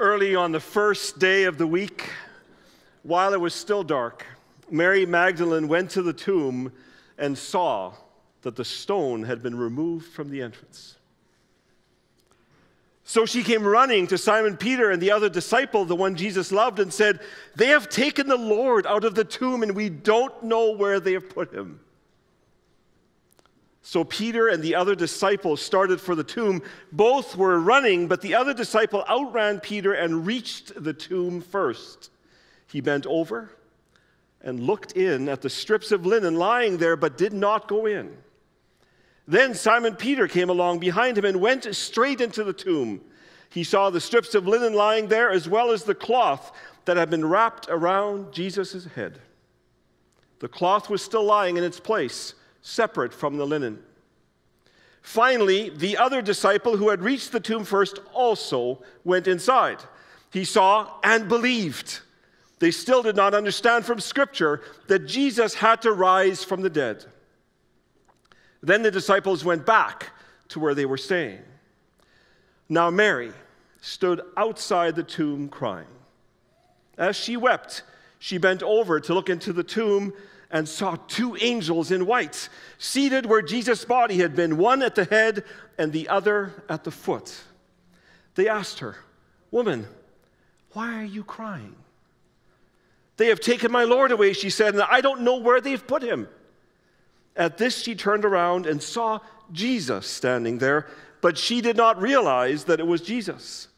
Early on the first day of the week, while it was still dark, Mary Magdalene went to the tomb and saw that the stone had been removed from the entrance. So she came running to Simon Peter and the other disciple, the one Jesus loved, and said, "They have taken the Lord out of the tomb, and we don't know where they have put him." So Peter and the other disciple started for the tomb. Both were running, but the other disciple outran Peter and reached the tomb first. He bent over and looked in at the strips of linen lying there, but did not go in. Then Simon Peter came along behind him and went straight into the tomb. He saw the strips of linen lying there, as well as the cloth that had been wrapped around Jesus' head. The cloth was still lying in its place, separate from the linen. Finally, the other disciple who had reached the tomb first also went inside. He saw and believed. They still did not understand from Scripture that Jesus had to rise from the dead. Then the disciples went back to where they were staying. Now Mary stood outside the tomb crying. As she wept, she bent over to look into the tomb and saw two angels in white, seated where Jesus' body had been, one at the head and the other at the foot. They asked her, "Woman, why are you crying?" "They have taken my Lord away," she said, "and I don't know where they've put him." At this, she turned around and saw Jesus standing there, but she did not realize that it was Jesus.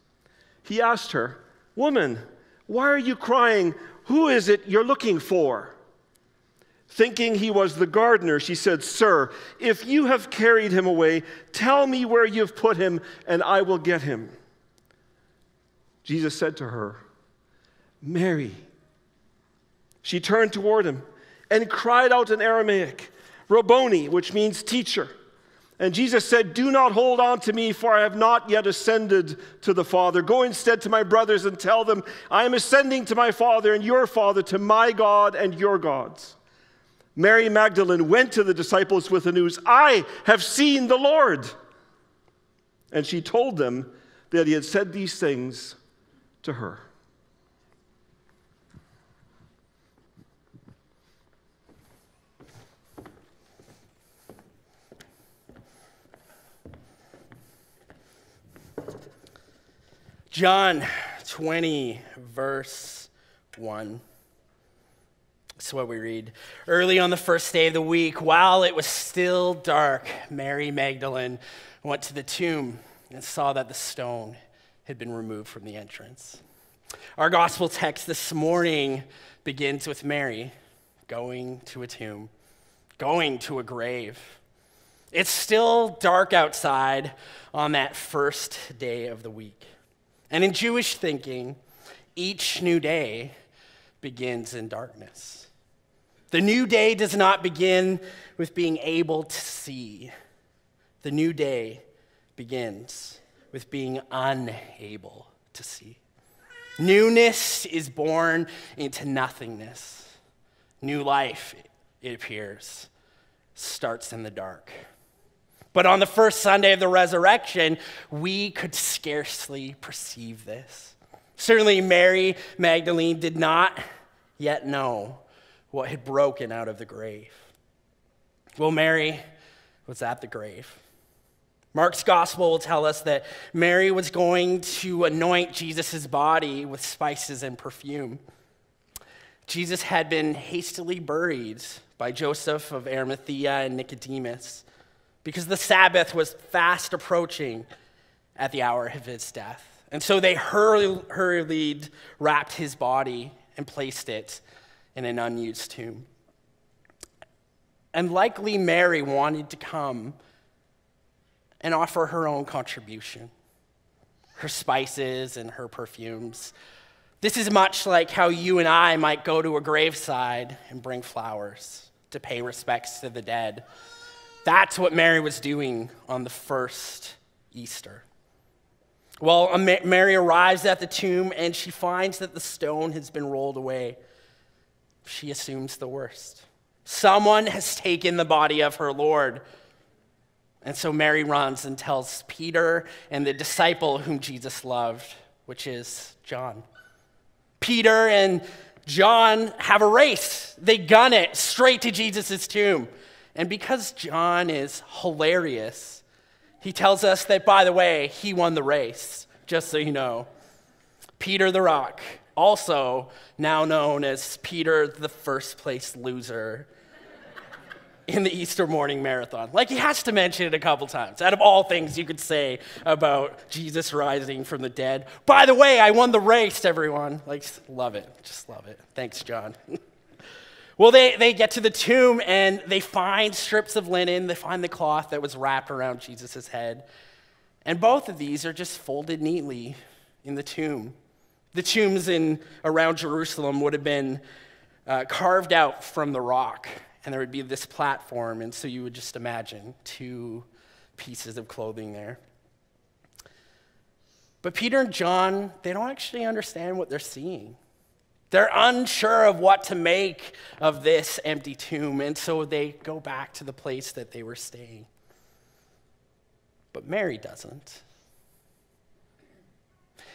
He asked her, "Woman, why are you crying? Who is it you're looking for?" Thinking he was the gardener, she said, "Sir, if you have carried him away, tell me where you've put him, and I will get him." Jesus said to her, "Mary." She turned toward him and cried out in Aramaic, "Rabboni," which means teacher. And Jesus said, "Do not hold on to me, for I have not yet ascended to the Father. Go instead to my brothers and tell them, I am ascending to my Father and your Father, to my God and your God's." Mary Magdalene went to the disciples with the news, "I have seen the Lord." And she told them that he had said these things to her. John 20, verse 1. That's what we read. "Early on the first day of the week, while it was still dark, Mary Magdalene went to the tomb and saw that the stone had been removed from the entrance." Our gospel text this morning begins with Mary going to a tomb, going to a grave. It's still dark outside on that first day of the week. And in Jewish thinking, each new day begins in darkness. The new day does not begin with being able to see. The new day begins with being unable to see. Newness is born into nothingness. New life, it appears, starts in the dark. But on the first Sunday of the resurrection, we could scarcely perceive this. Certainly, Mary Magdalene did not yet know what had broken out of the grave. Well, Mary was at the grave. Mark's gospel will tell us that Mary was going to anoint Jesus' body with spices and perfume. Jesus had been hastily buried by Joseph of Arimathea and Nicodemus, because the Sabbath was fast approaching at the hour of his death. And so they hurriedly wrapped his body and placed it in an unused tomb. And likely Mary wanted to come and offer her own contribution, her spices and her perfumes. This is much like how you and I might go to a graveside and bring flowers to pay respects to the dead. That's what Mary was doing on the first Easter. Well, Mary arrives at the tomb and she finds that the stone has been rolled away. She assumes the worst. Someone has taken the body of her Lord. And so Mary runs and tells Peter and the disciple whom Jesus loved which is John. Peter and John have a race. They gun it straight to Jesus' tomb. And because John is hilarious, he tells us that, by the way, he won the race, just so you know. Peter the Rock, also now known as Peter the First Place Loser in the Easter morning marathon. Like, he has to mention it a couple times. Out of all things you could say about Jesus rising from the dead. By the way, I won the race, everyone. Like, love it. Just love it. Thanks, John. Well, they get to the tomb, and they find strips of linen. They find the cloth that was wrapped around Jesus' head. And both of these are just folded neatly in the tomb. The tombs in around Jerusalem would have been carved out from the rock, and there would be this platform, and so you would just imagine two pieces of clothing there. But Peter and John, they don't actually understand what they're seeing. They're unsure of what to make of this empty tomb, and so they go back to the place that they were staying. But Mary doesn't.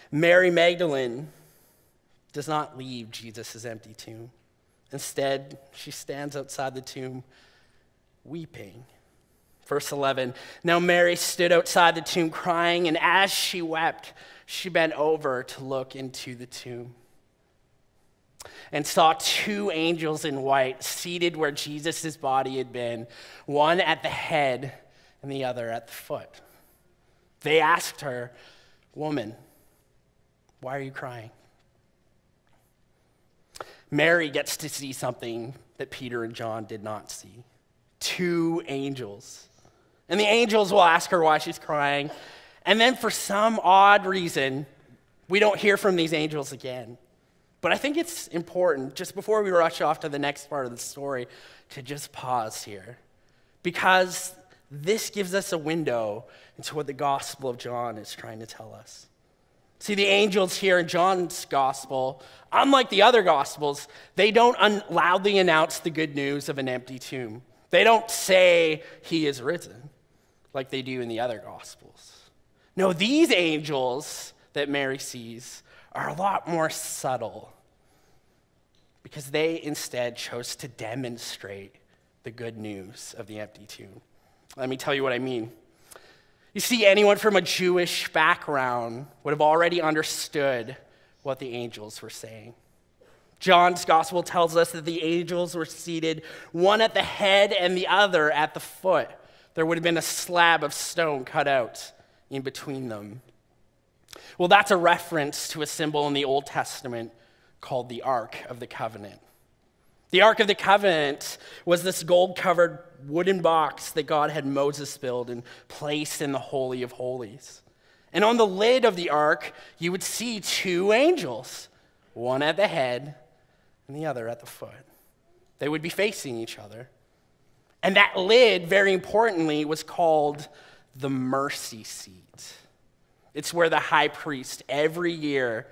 Mary Magdalene does not leave Jesus' empty tomb. Instead, she stands outside the tomb weeping. Verse 11, now Mary stood outside the tomb crying, and as she wept, she bent over to look into the tomb and saw two angels in white seated where Jesus' body had been, one at the head and the other at the foot. They asked her, "Woman, why are you crying?" Mary gets to see something that Peter and John did not see. Two angels. And the angels will ask her why she's crying. And then for some odd reason, we don't hear from these angels again. But I think it's important, just before we rush off to the next part of the story, to just pause here. Because this gives us a window into what the Gospel of John is trying to tell us. See, the angels here in John's gospel, unlike the other gospels, they don't loudly announce the good news of an empty tomb. They don't say he is risen like they do in the other gospels. No, these angels that Mary sees are a lot more subtle because they instead chose to demonstrate the good news of the empty tomb. Let me tell you what I mean. You see, anyone from a Jewish background would have already understood what the angels were saying. John's gospel tells us that the angels were seated, one at the head and the other at the foot. There would have been a slab of stone cut out in between them. Well, that's a reference to a symbol in the Old Testament called the Ark of the Covenant. The Ark of the Covenant was this gold-covered wooden box that God had Moses build and placed in the Holy of Holies. And on the lid of the ark, you would see two angels, one at the head and the other at the foot. They would be facing each other. And that lid, very importantly, was called the mercy seat. It's where the high priest every year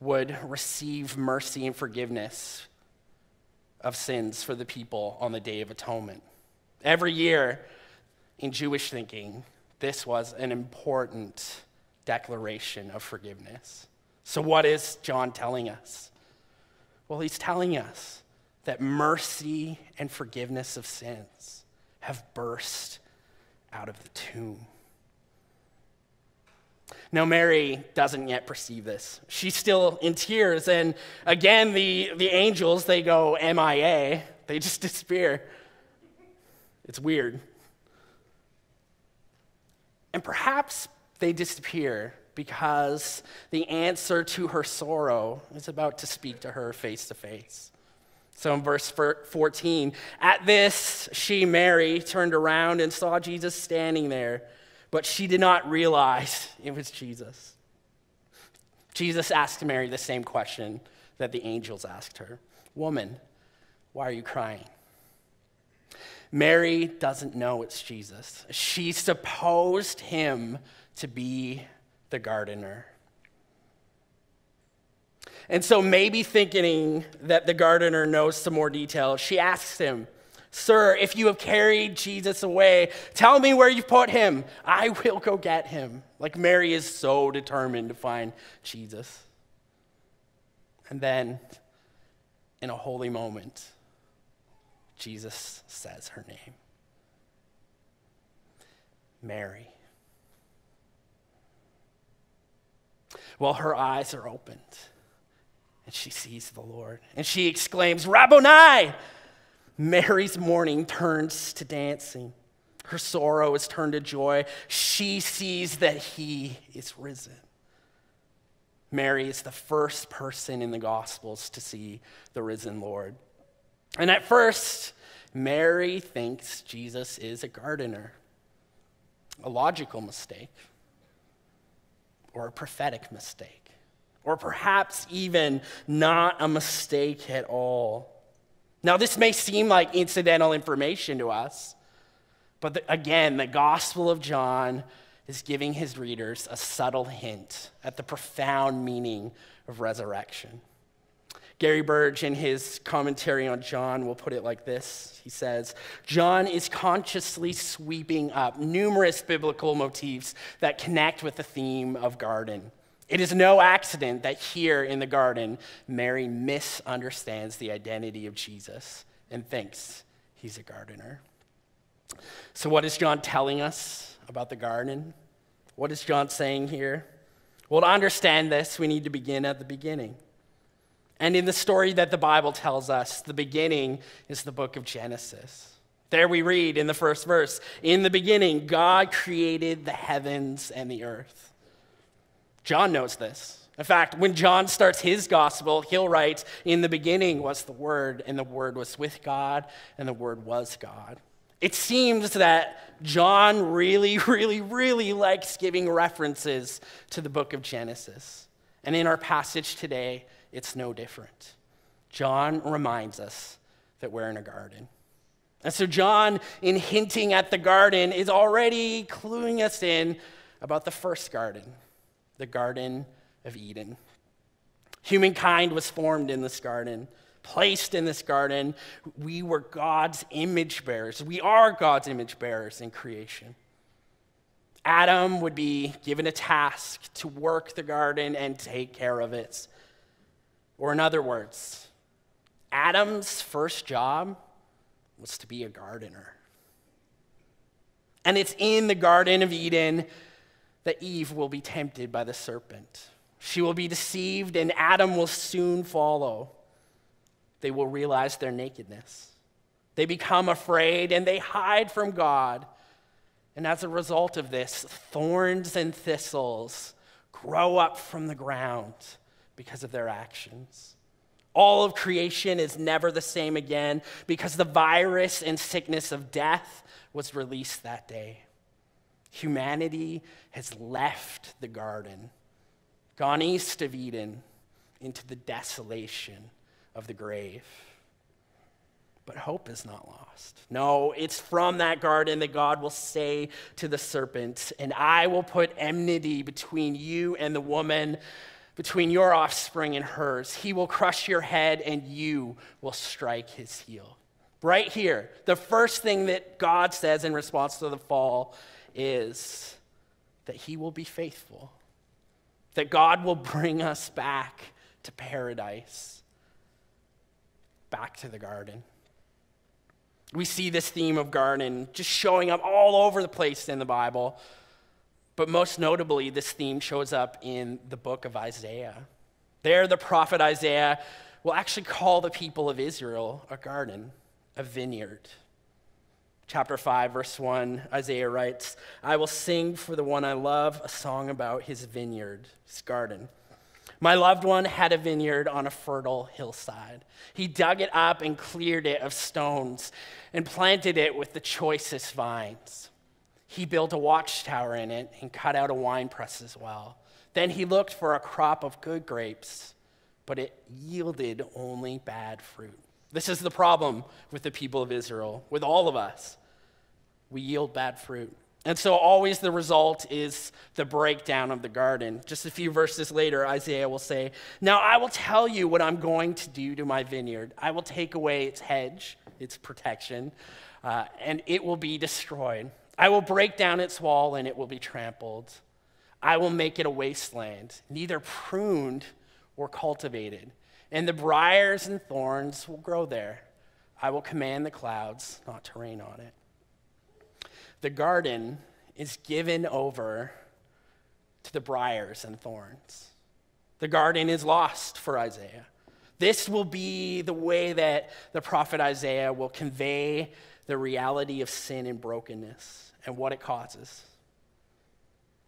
would receive mercy and forgiveness of sins for the people on the Day of Atonement. Every year, in Jewish thinking, this was an important declaration of forgiveness. So what is John telling us? Well, he's telling us that mercy and forgiveness of sins have burst out of the tomb. Now, Mary doesn't yet perceive this. She's still in tears, and again, the angels, they go MIA. They just disappear. It's weird. And perhaps they disappear because the answer to her sorrow is about to speak to her face to face. So in verse 14, at this, she, Mary, turned around and saw Jesus standing there, but she did not realize it was Jesus. Jesus asked Mary the same question that the angels asked her. "Woman, why are you crying?" Mary doesn't know it's Jesus. She supposed him to be the gardener. And so maybe thinking that the gardener knows some more detail, she asks him, Sir, if you have carried Jesus away, tell me where you put him. I will go get him. Like Mary is so determined to find Jesus. And then, in a holy moment, Jesus says her name. Mary. Well, her eyes are opened, and she sees the Lord, and she exclaims, Rabboni! Mary's mourning turns to dancing. Her sorrow is turned to joy. She sees that he is risen. Mary is the first person in the Gospels to see the risen Lord. And at first, Mary thinks Jesus is a gardener, a logical mistake, or a prophetic mistake, or perhaps even not a mistake at all. Now, this may seem like incidental information to us, but again, the Gospel of John is giving his readers a subtle hint at the profound meaning of resurrection. Gary Burge, in his commentary on John, will put it like this. He says, John is consciously sweeping up numerous biblical motifs that connect with the theme of garden. It is no accident that here in the garden, Mary misunderstands the identity of Jesus and thinks he's a gardener. So what is John telling us about the garden? What is John saying here? Well, to understand this, we need to begin at the beginning. And in the story that the Bible tells us, the beginning is the book of Genesis. There we read in the first verse, in the beginning, God created the heavens and the earth. John knows this. In fact, when John starts his gospel, he'll write, in the beginning was the Word, and the Word was with God, and the Word was God. It seems that John really likes giving references to the book of Genesis. And in our passage today, it's no different. John reminds us that we're in a garden. And so John, in hinting at the garden, is already cluing us in about the first garden. The Garden of Eden. Humankind was formed in this garden, placed in this garden. We were God's image bearers. We are God's image bearers in creation. Adam would be given a task to work the garden and take care of it. Or in other words, Adam's first job was to be a gardener. And it's in the Garden of Eden that Eve will be tempted by the serpent. She will be deceived, and Adam will soon follow. They will realize their nakedness. They become afraid, and they hide from God. And as a result of this, thorns and thistles grow up from the ground because of their actions. All of creation is never the same again because the virus and sickness of death was released that day. Humanity has left the garden, gone east of Eden into the desolation of the grave. But hope is not lost. No, it's from that garden that God will say to the serpent, and I will put enmity between you and the woman, between your offspring and hers. He will crush your head and you will strike his heel. Right here, the first thing that God says in response to the fall is that he will be faithful, that God will bring us back to paradise, back to the garden. We see this theme of garden just showing up all over the place in the Bible, but most notably, this theme shows up in the book of Isaiah. There, the prophet Isaiah will actually call the people of Israel a garden, a vineyard. Chapter 5, verse 1, Isaiah writes, I will sing for the one I love a song about his vineyard, his garden. My loved one had a vineyard on a fertile hillside. He dug it up and cleared it of stones and planted it with the choicest vines. He built a watchtower in it and cut out a wine press as well. Then he looked for a crop of good grapes, but it yielded only bad fruit. This is the problem with the people of Israel, with all of us. We yield bad fruit. And so always the result is the breakdown of the garden. Just a few verses later, Isaiah will say, "Now I will tell you what I'm going to do to my vineyard. I will take away its hedge, its protection, and it will be destroyed. I will break down its wall, and it will be trampled. I will make it a wasteland, neither pruned or cultivated, and the briars and thorns will grow there. I will command the clouds not to rain on it." The garden is given over to the briars and thorns. The garden is lost for Isaiah. This will be the way that the prophet Isaiah will convey the reality of sin and brokenness and what it causes.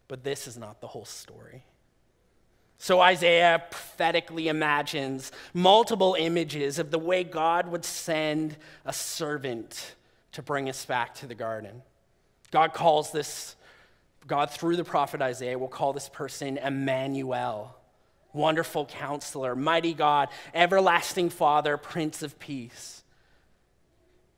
But this is not the whole story. So Isaiah prophetically imagines multiple images of the way God would send a servant to bring us back to the garden. God through the prophet Isaiah will call this person Emmanuel, wonderful counselor, mighty God, everlasting Father, Prince of Peace.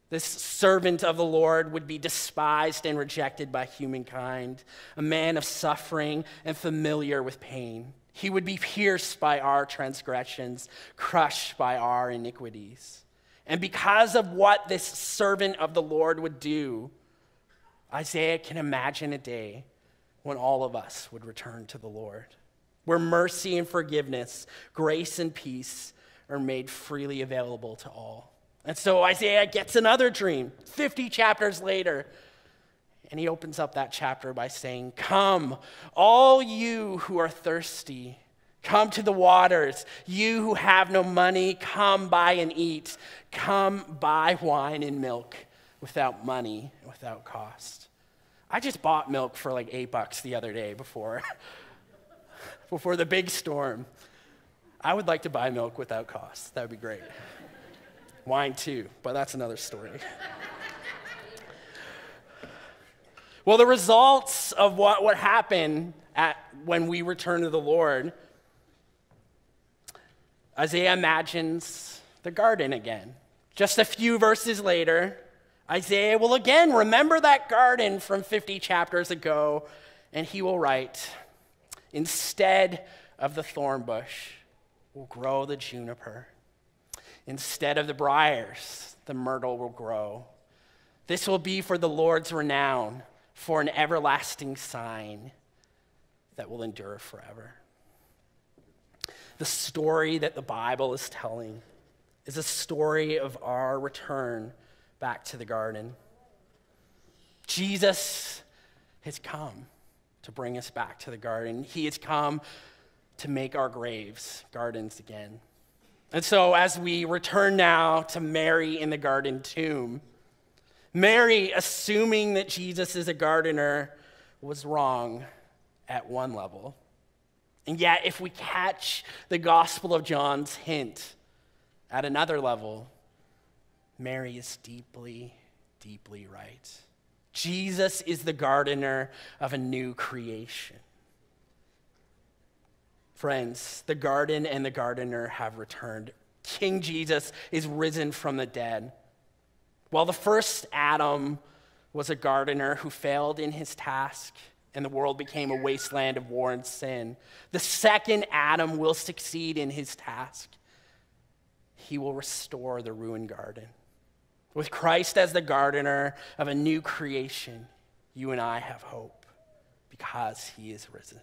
This servant of the Lord would be despised and rejected by humankind, a man of suffering and familiar with pain. He would be pierced by our transgressions, crushed by our iniquities. And because of what this servant of the Lord would do, Isaiah can imagine a day when all of us would return to the Lord, where mercy and forgiveness, grace and peace are made freely available to all. And so Isaiah gets another dream 50 chapters later, and he opens up that chapter by saying, "Come, all you who are thirsty, come to the waters. You who have no money, come buy and eat. Come buy wine and milk without money, without cost." I just bought milk for like $8 the other day before the big storm. I would like to buy milk without cost. That would be great. Wine too, but that's another story. Well, the results of what would happen when we return to the Lord, Isaiah imagines the garden again. Just a few verses later, Isaiah will again remember that garden from 50 chapters ago, and he will write, "Instead of the thorn bush will grow the juniper. Instead of the briars, the myrtle will grow. This will be for the Lord's renown, for an everlasting sign that will endure forever." The story that the Bible is telling is a story of our return back to the garden. Jesus has come to bring us back to the garden. He has come to make our graves gardens again. And so as we return now to Mary in the garden tomb, Mary, assuming that Jesus is a gardener, was wrong at one level. And yet, if we catch the Gospel of John's hint at another level, Mary is deeply, deeply right. Jesus is the gardener of a new creation. Friends, the garden and the gardener have returned. King Jesus is risen from the dead. While the first Adam was a gardener who failed in his task and the world became a wasteland of war and sin, the second Adam will succeed in his task. He will restore the ruined garden. With Christ as the gardener of a new creation, you and I have hope because he is risen.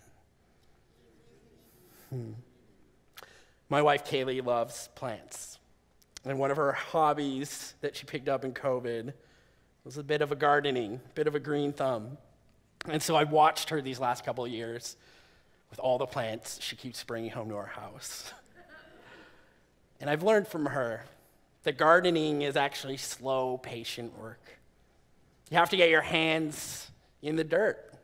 My wife, Kaylee, loves plants. And one of her hobbies that she picked up in COVID was a bit of a gardening, a bit of a green thumb. And so I've watched her these last couple of years with all the plants she keeps bringing home to our house. And I've learned from her that gardening is actually slow, patient work. You have to get your hands in the dirt.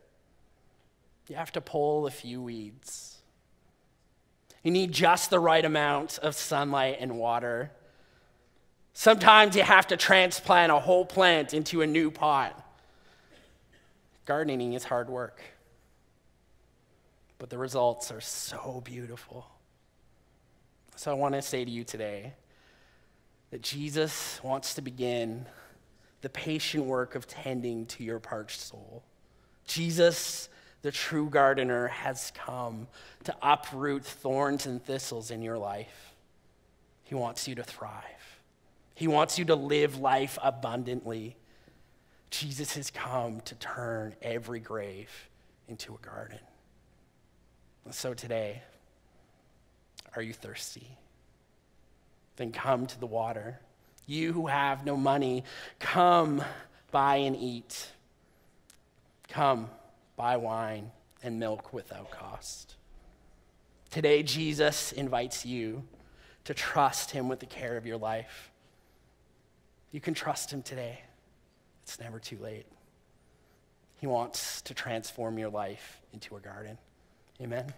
You have to pull a few weeds. You need just the right amount of sunlight and water. Sometimes you have to transplant a whole plant into a new pot. Gardening is hard work, but the results are so beautiful. So I want to say to you today that Jesus wants to begin the patient work of tending to your parched soul, Jesus, the true gardener, has come to uproot thorns and thistles in your life. He wants you to thrive. He wants you to live life abundantly. Jesus has come to turn every grave into a garden. And so today, are you thirsty? Then come to the water. You who have no money, come buy and eat. Come buy wine and milk without cost. Today, Jesus invites you to trust him with the care of your life. You can trust him today. It's never too late. He wants to transform your life into a garden. Amen.